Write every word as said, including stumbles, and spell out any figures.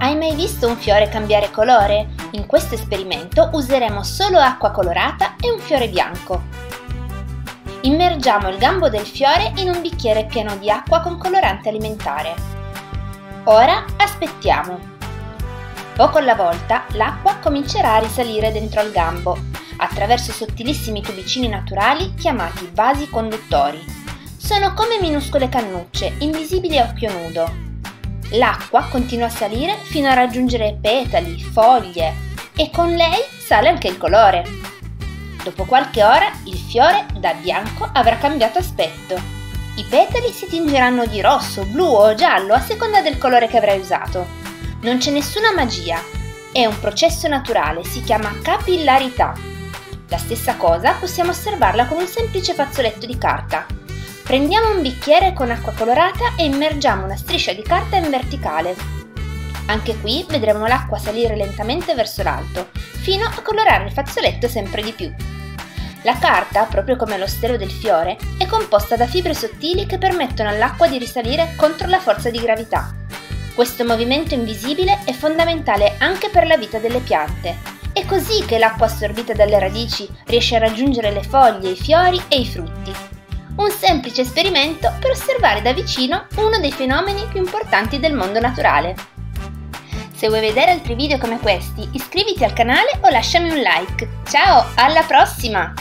Hai mai visto un fiore cambiare colore? In questo esperimento useremo solo acqua colorata e un fiore bianco. Immergiamo il gambo del fiore in un bicchiere pieno di acqua con colorante alimentare. Ora aspettiamo. Poco alla volta l'acqua comincerà a risalire dentro al gambo, attraverso sottilissimi tubicini naturali chiamati vasi conduttori. Sono come minuscole cannucce, invisibili a occhio nudo. L'acqua continua a salire fino a raggiungere petali, foglie e con lei sale anche il colore. Dopo qualche ora il fiore da bianco avrà cambiato aspetto. I petali si tingeranno di rosso, blu o giallo a seconda del colore che avrai usato. Non c'è nessuna magia, è un processo naturale, si chiama capillarità. La stessa cosa possiamo osservarla con un semplice fazzoletto di carta. Prendiamo un bicchiere con acqua colorata e immergiamo una striscia di carta in verticale. Anche qui vedremo l'acqua salire lentamente verso l'alto, fino a colorare il fazzoletto sempre di più. La carta, proprio come lo stelo del fiore, è composta da fibre sottili che permettono all'acqua di risalire contro la forza di gravità. Questo movimento invisibile è fondamentale anche per la vita delle piante. È così che l'acqua assorbita dalle radici riesce a raggiungere le foglie, i fiori e i frutti. Un semplice esperimento per osservare da vicino uno dei fenomeni più importanti del mondo naturale. Se vuoi vedere altri video come questi, iscriviti al canale o lasciami un like. Ciao, alla prossima!